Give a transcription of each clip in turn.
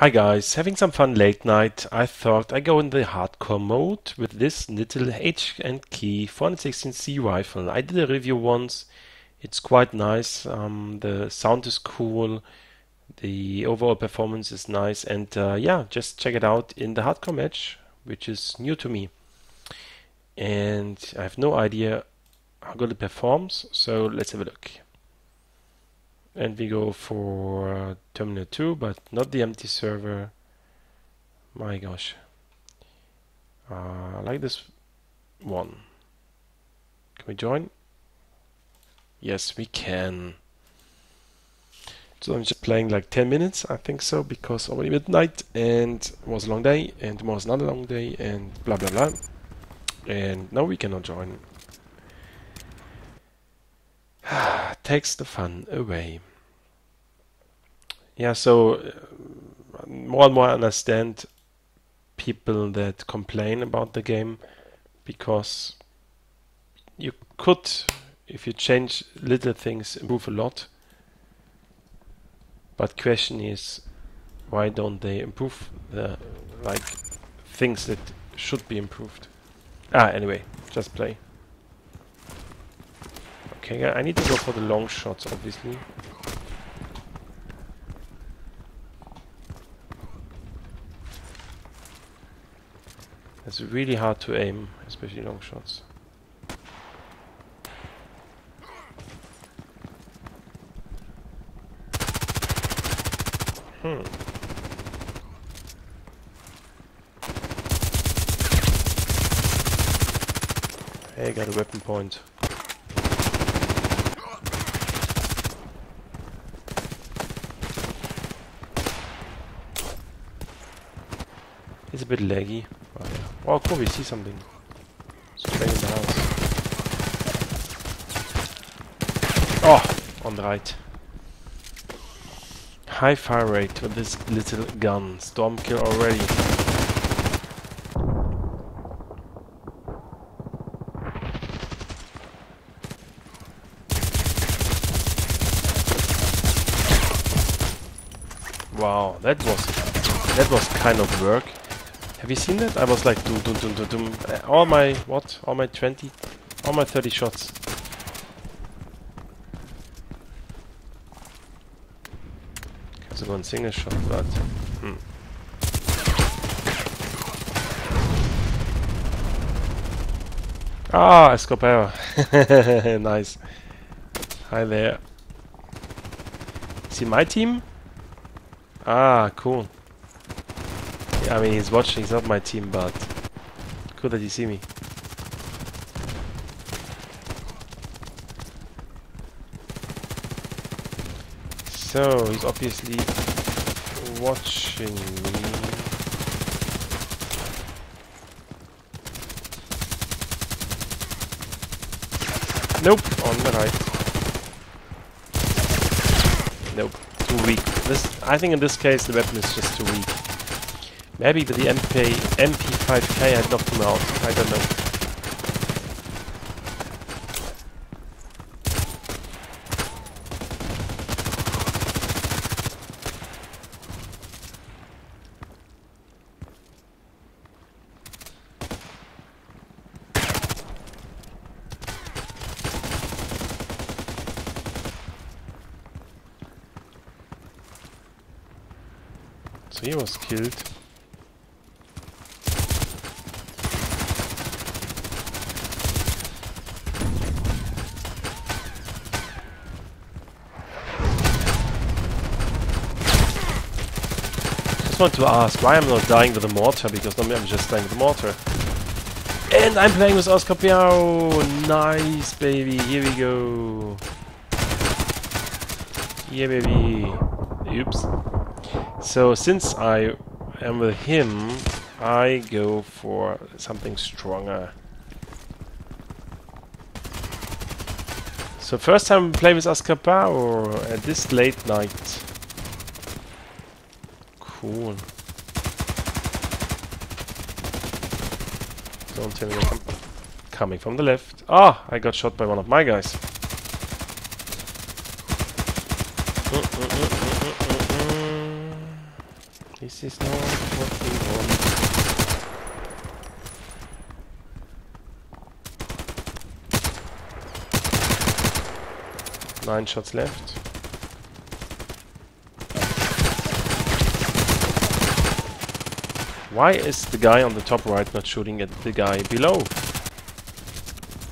Hi guys, having some fun late night, I thought I'd go in the hardcore mode with this little H&K 416C rifle. I did a review once, it's quite nice, the sound is cool, the overall performance is nice, and yeah, just check it out in the hardcore match, which is new to me. And I have no idea how good it performs, so let's have a look. And we go for Terminal 2, but not the empty server. My gosh. I like this one. Can we join? Yes, we can. So I'm just playing like 10 minutes, I think so, because already midnight, and it was a long day, and tomorrow's another long day, and blah blah blah. And now we cannot join. Takes the fun away. Yeah, so more and more I understand people that complain about the game, because you could, if you change little things, improve a lot. But question is, why don't they improve the things that should be improved? Anyway, just play. Okay, I need to go for the long shots, obviously. It's really hard to aim, especially long shots. Hey, got a weapon point. It's a bit laggy. Oh, yeah. Oh cool, we see something. It's playing in the house. Oh, on the right. High fire rate with this little gun. Storm kill already. Wow, that was kind of work. Have you seen that? I was like doom, doom, doom, doom, doom. All my 20? All my 30 shots. It's one single shot, but... Ah, Escorpiao. Nice. Hi there. See my team? Ah, cool. I mean, he's watching, he's not my team, but cool that you see me. So, he's obviously watching me. Nope, on the right. Nope, too weak. I think in this case the weapon is just too weak. Maybe the MP5K had knocked him out, I don't know. So he was killed. I just want to ask why I'm not dying with a mortar, because normally I'm just dying with a mortar. And I'm playing with Escorpiao! Nice, baby! Here we go! Yeah, baby! Oops. So, since I am with him, I go for something stronger. So, first time playing with Escorpiao at this late night. Cool. Don't tell me that I'm coming from the left. Ah, I got shot by one of my guys. This is not what we want. 9 shots left. Why is the guy on the top right not shooting at the guy below?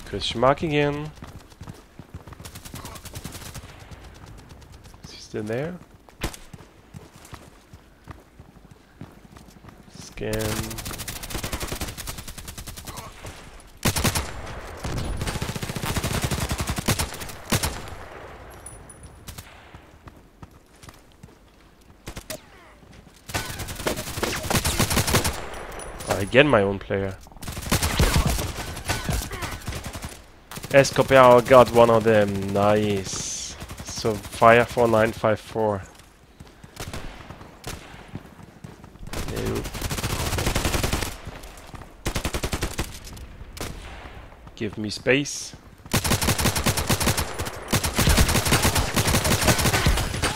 Question mark again. Is he still there? Scan. Again, my own player. Escorpiao got one of them. Nice. So fire 4954. Give me space.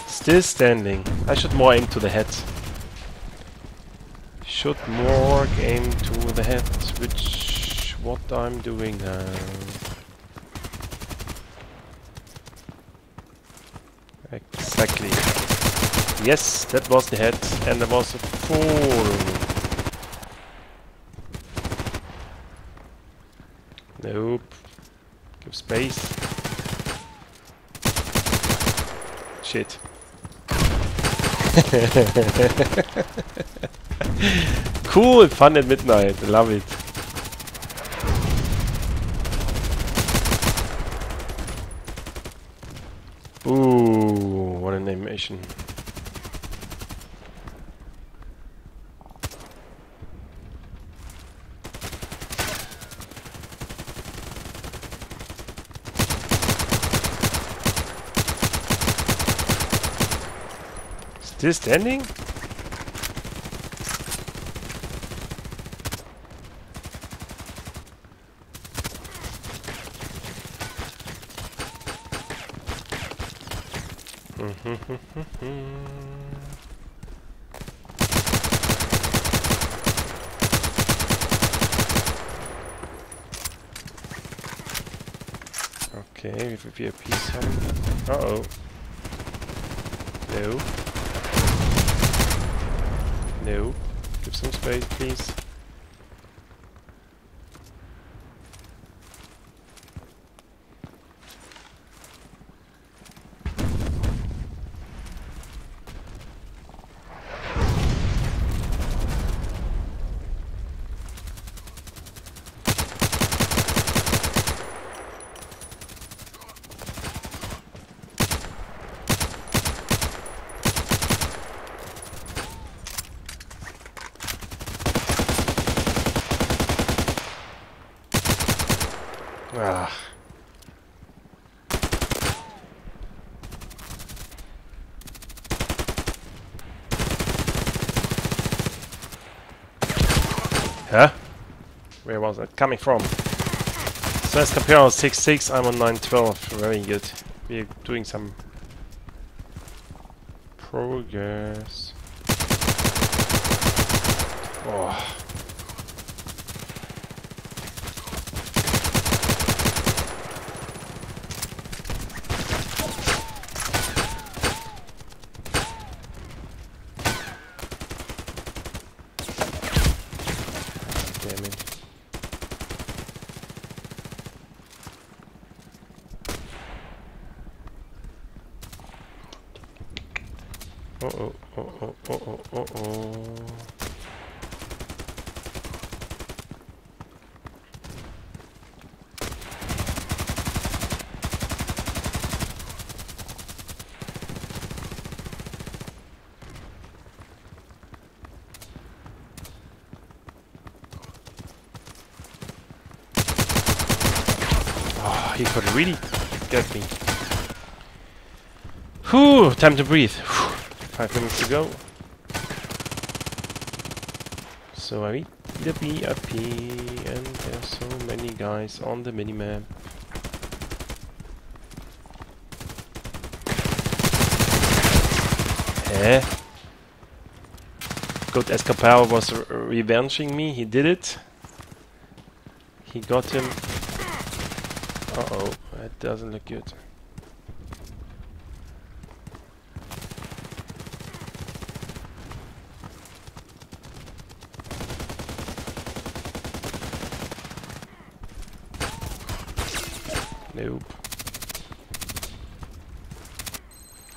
Still standing. I should more aim to the head. Should more aim to the head, which what I'm doing now. Exactly. Yes, that was the head, and there was a full. Nope. Give space. Shit. Cool, fun at midnight. Love it. Ooh, what an animation. Still standing? Okay, we have a piece of... Uh-oh. No. No. Give some space, please. Ah. Huh? Where was that coming from? So Escorpiao 6-6, I'm on 9-12. Very good. We're doing some progress. Oh. Oh. Oh, he could really get me. Whew, time to breathe. 5 minutes to go. So I read the BRP and there's so many guys on the minimap. Eh? good. Escorpiao was revenging me. He did it. He got him. Uh-oh, that doesn't look good. Nope.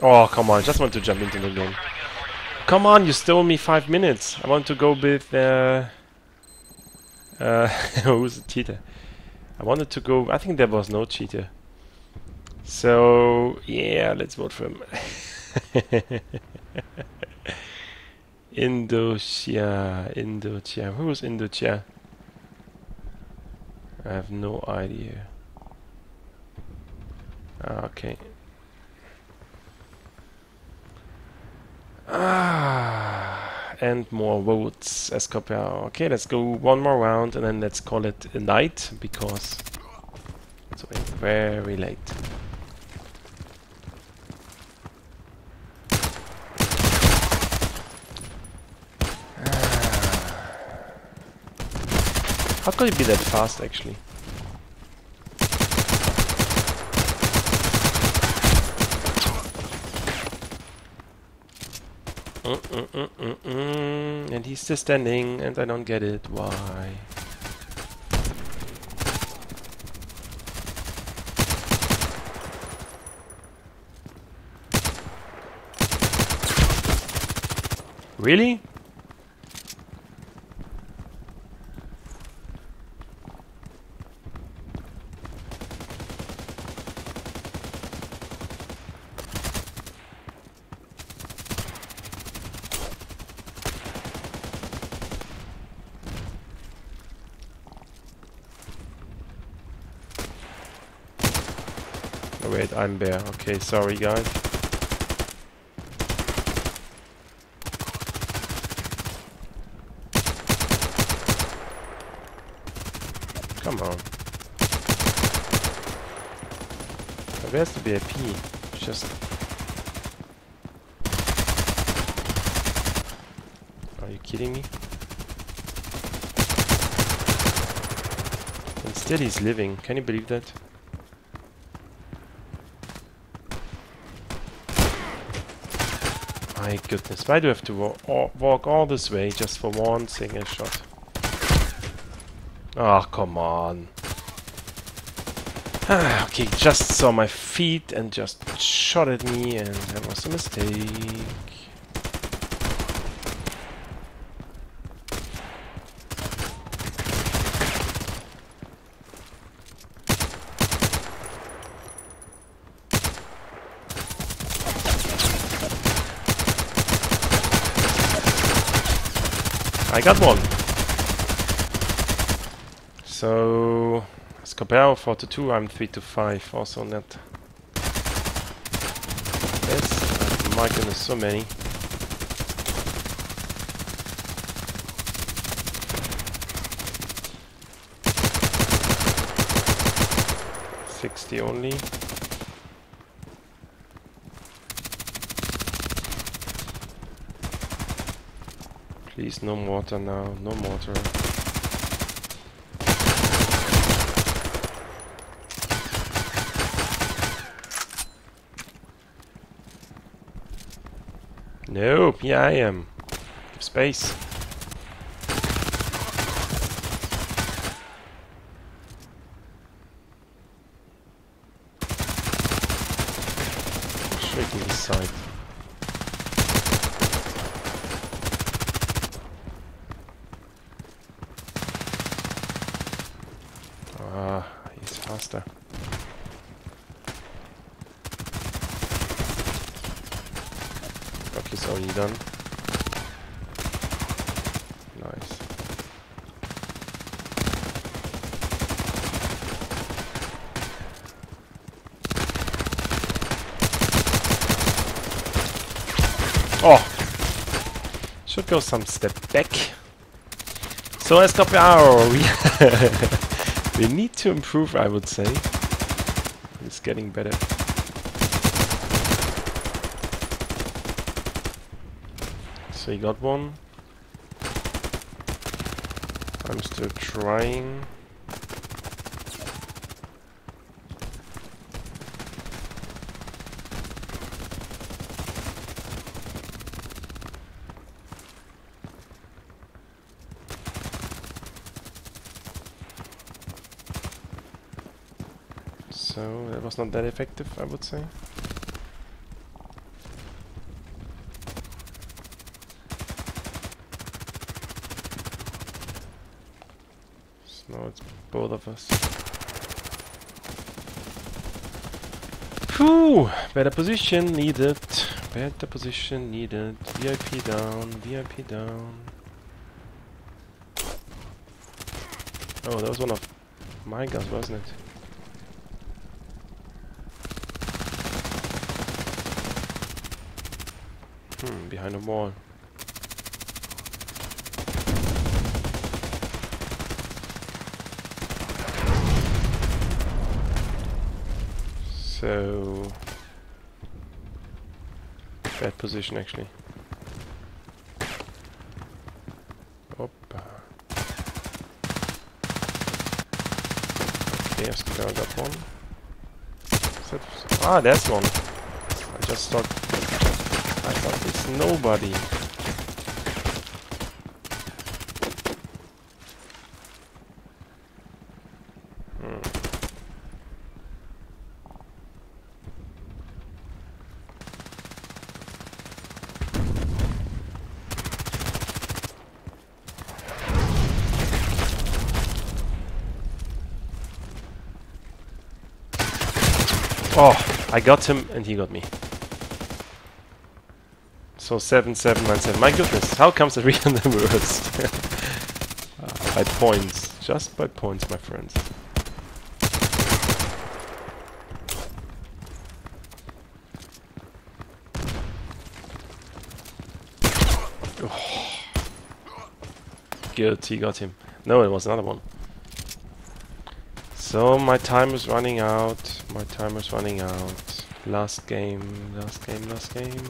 Oh, come on, I just want to jump into the game. Come on, you stole me 5 minutes. I want to go with... who's the cheater? I wanted to go... I think there was no cheater. So, yeah, let's vote for him. Indochia. Who's Indochia? I have no idea. Okay. Ah, and more votes, Escorpiao. Okay, let's go one more round and then let's call it a night because it's very late. How could it be that fast actually? And he's still standing, and I don't get it. Why? Really? Wait, I'm bear. Okay, sorry guys. Come on. Where's the BAP? Just... Are you kidding me? And still he's living. Can you believe that? My goodness, why do I have to walk all this way just for one single shot? Ah, oh, come on. Okay, just saw my feet and just shot at me and that was a mistake. I got one. So Escorpiao 4-2, I'm 3-5, also not this. Oh my goodness, so many. $60 only. Please, no mortar now, no mortar. Nope, here I am. Give space. Shaking the side. Faster. Okay, so you're done. Nice. Oh! Should go some step back. So let's copy our... We need to improve, I would say. It's getting better. So you got one. I'm still trying. So that was not that effective, I would say. So now it's both of us. Phew! Better position needed. Better position needed. VIP down, VIP down. Oh, that was one of my guns, wasn't it? Behind the wall. So... bad position, actually. Opa. Okay, Escorpiao got one. Ah, that's one. I just thought... I thought it's nobody. Oh, I got him and he got me. So 7797. My goodness, how comes that we are the worst? By points, just by points, my friends. Oh. Good, he got him. No, it was another one. So my time is running out. My time is running out. Last game. Last game. Last game.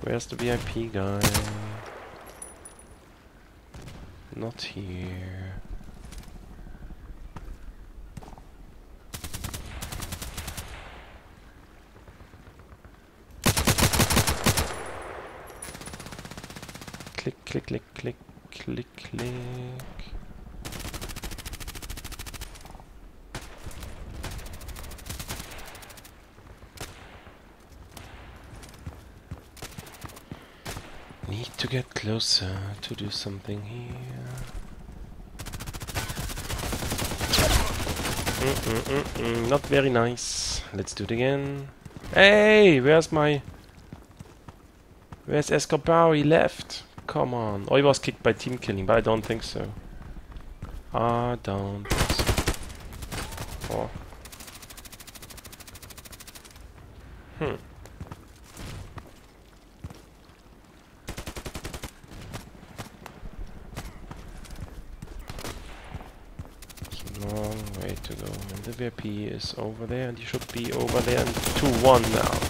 Where's the VIP guy? Not here. Click, click, click, click, click, click. Need to get closer to do something here. Not very nice. Let's do it again. Hey, where's my... where's Escorpiao? He left. Come on. Oh, he was kicked by team killing, but I don't think so. I don't think so. Oh. Long way to go, and the VIP is over there, and you should be over there, and 2-1 now.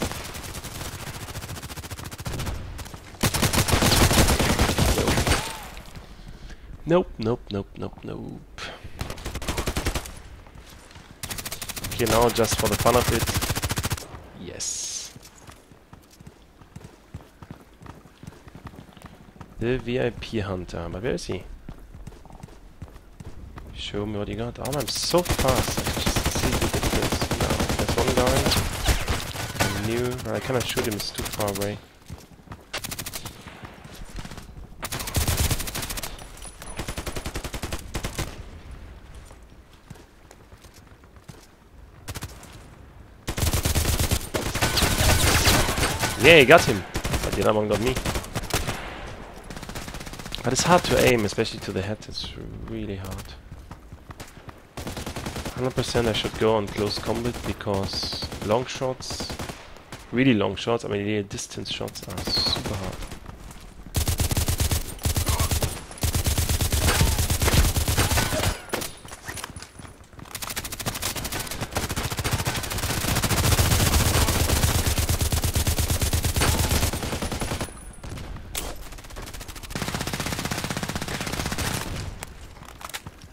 Nope, nope, nope, nope, nope. Okay, now just for the fun of it, yes. The VIP hunter, but where is he? Show me what you got. Oh, I'm so fast. I just see the difference now. There's one guy. I knew. I cannot shoot him. It's too far away. Yeah, I got him. But the other one got me. But it's hard to aim, especially to the head. It's really hard. 100% I should go on close combat because long shots, really long shots, I mean really distance shots are super hard.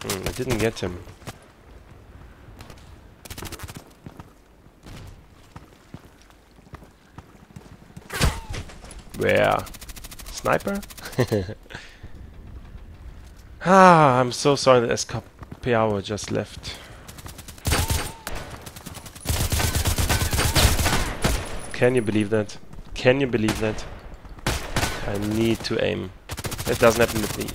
I didn't get him. Where? Sniper? Ah, I'm so sorry that Escorpiao just left. Can you believe that? Can you believe that? I need to aim. That doesn't happen with me.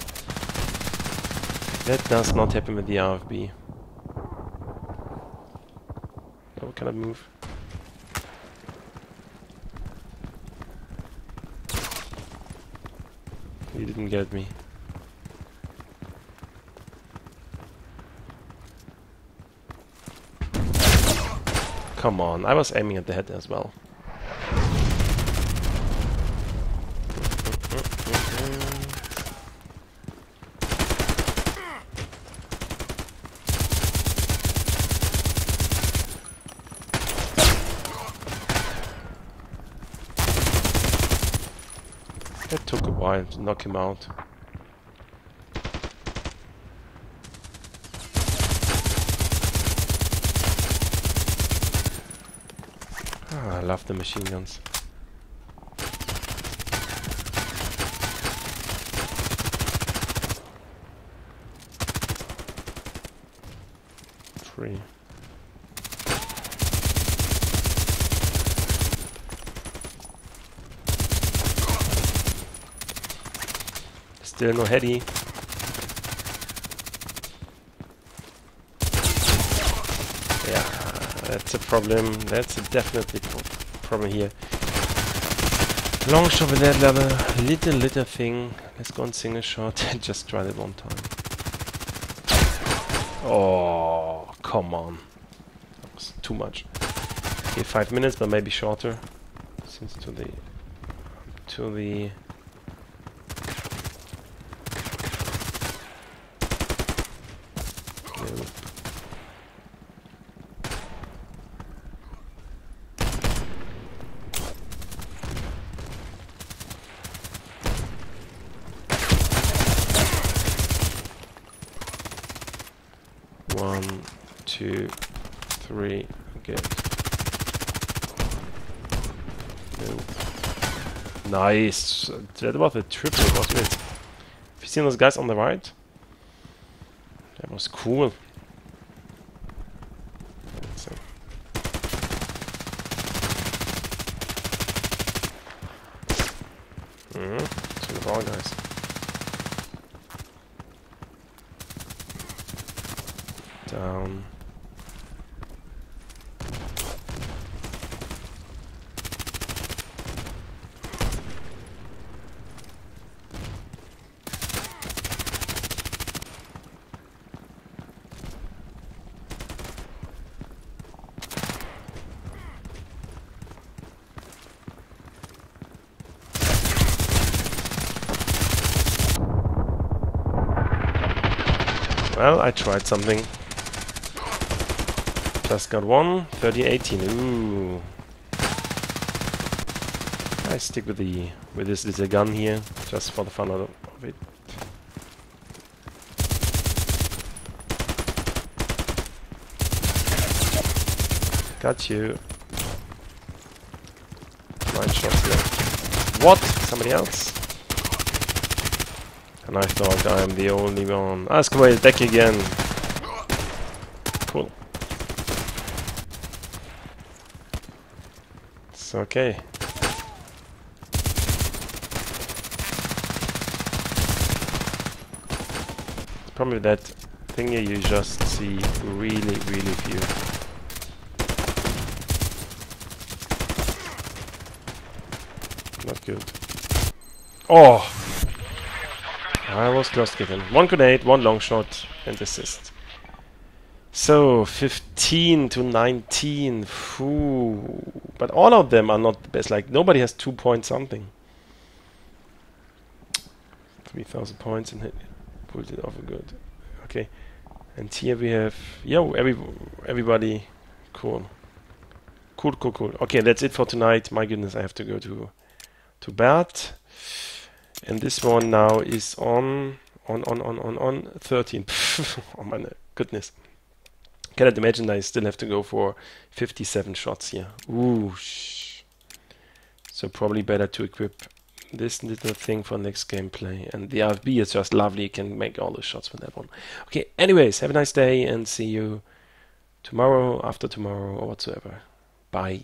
That does not happen with the RFB. Oh, can I move? He didn't get me. Come on, I was aiming at the head as well. It took a while to knock him out. Ah, I love the machine guns. Three. Still no heady. Yeah, that's a problem. That's a definitely problem here. Long shot with that level. Little thing. Let's go on single shot and just try that one time. Oh, come on. That was too much. Okay, 5 minutes, but maybe shorter. Since to the one, two, three, good. Nope. Nice. That was a triple, wasn't it? Have you seen those guys on the right? That was cool. Two of our guys. Down. Well, I tried something. Just got one. 30-18. Ooh. I stick with this little gun here, just for the fun of it. Got you. 9 shots left. What? Somebody else? And I thought I'm the only one. Ask away back again. Cool. It's okay. It's probably that thing here you just see really few. Not good. Oh! I was close to getting 1 grenade, 1 long shot, and assist. So 15-19. Phew. But all of them are not the best. Like nobody has 2 point something. 3,000 points and hit. Pulled it off a good. Okay. And here we have everybody. Cool. Cool. Okay, that's it for tonight. My goodness, I have to go to bed. And this one now is on 13. Oh my goodness. Cannot imagine I still have to go for 57 shots here. Ooh. So probably better to equip this little thing for next gameplay. And the RFB is just lovely. You can make all the shots with that one. Okay, anyways, have a nice day and see you tomorrow, after tomorrow, or whatsoever. Bye.